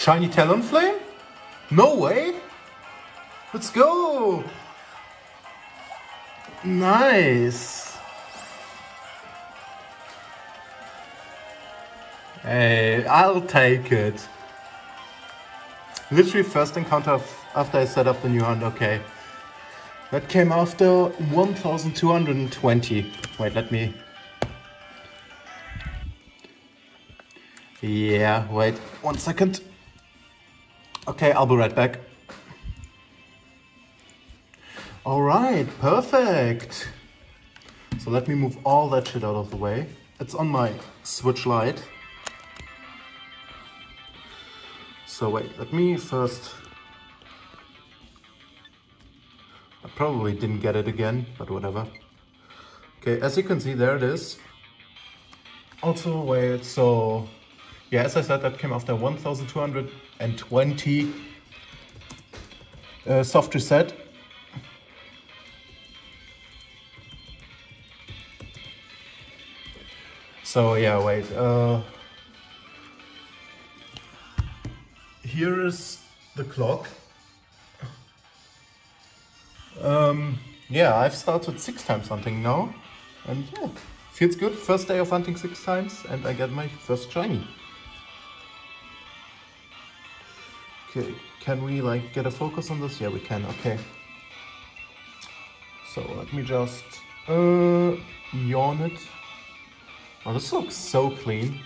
Shiny Talonflame? No way! Let's go! Nice! Hey, I'll take it. Literally first encounter after I set up the new hunt, okay. That came after 1220. Wait, let me... Yeah, wait, 1 second. Okay, I'll be right back. Alright, perfect. So let me move all that shit out of the way. It's on my Switch Lite. So wait, let me first... I probably didn't get it again, but whatever. Okay, as you can see, there it is. Also, wait, so... Yeah, as I said, that came after 1220 soft reset. So yeah, wait. Here is the clock. Yeah, I've started 6 times hunting now, and yeah, feels good. First day of hunting 6 times, and I get my first shiny. Okay, can we like get a focus on this? Yeah, we can. Okay. So let me just yawn it. Oh, this looks so clean.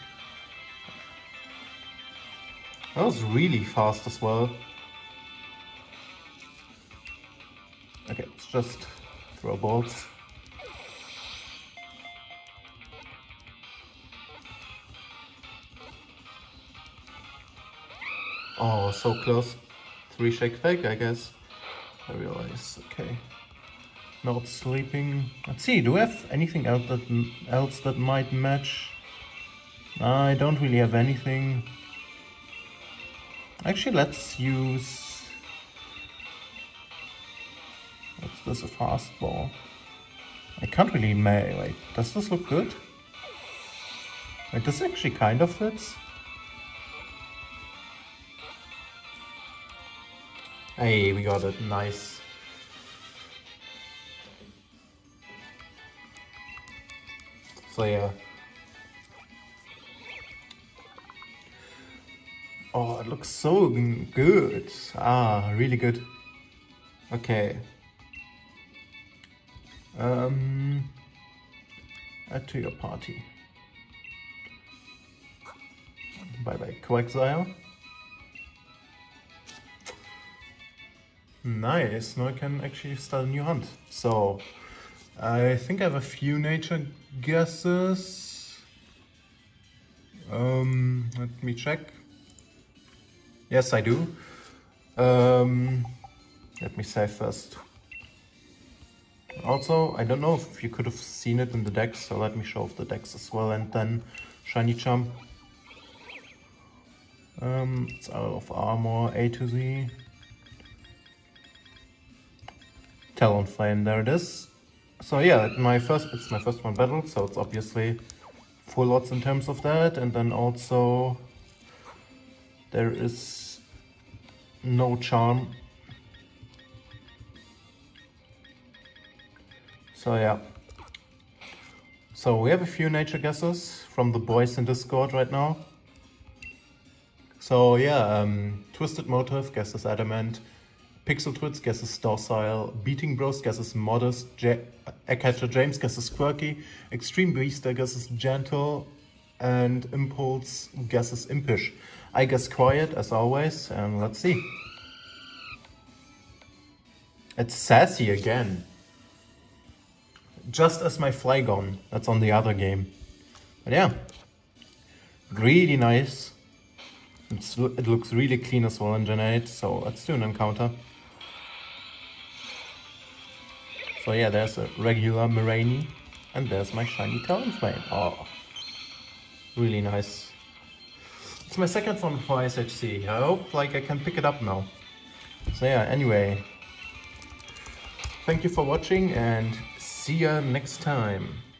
That was really fast as well. Okay, let's just throw bolts. Oh, so close. 3 shake fake, I guess. I realize, okay. Not sleeping. Let's see, do I have anything else that might match? I don't really have anything. Actually, let's use... What's this, a fastball? I can't really melee. Wait, does this look good? Wait, this actually kind of fits. Hey, we got it, nice. So yeah. Oh, it looks so good. Ah, really good. Okay. Add to your party. Bye bye, Quaxly. Nice, now I can actually start a new hunt. So, I think I have a few nature guesses. Let me check. Yes, I do. Let me save first. Also, I don't know if you could have seen it in the decks, so let me show off the decks as well, and then shiny chump. It's out of armor, A to Z. Talonflame, there it is. So yeah, it's my first one battle, so it's obviously full odds in terms of that, and then also there is no charm. So yeah. So we have a few nature guesses from the boys in Discord right now. So yeah, Twisted Motive guesses Adamant, Pixel Twits guesses Docile, Beating Bros guesses Modest, Eggcatcher James guesses Quirky, Extreme Beaster guesses Gentle, and Impulse guesses Impish. I guess Quiet, as always, and let's see. It's Sassy again. Just as my Flygon, that's on the other game. But yeah, really nice. It looks really clean as well in Gen 8, so let's do an encounter. So yeah, there's a regular Mareini, and there's my shiny Talonflame. Oh, really nice. It's my second one for SHC. I hope like I can pick it up now. So yeah, anyway. Thank you for watching and see ya next time.